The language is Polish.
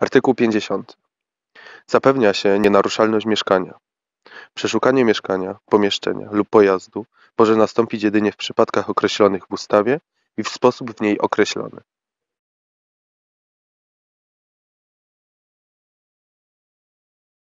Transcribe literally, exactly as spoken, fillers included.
Artykuł pięćdziesiąty. Zapewnia się nienaruszalność mieszkania. Przeszukanie mieszkania, pomieszczenia lub pojazdu może nastąpić jedynie w przypadkach określonych w ustawie i w sposób w niej określony.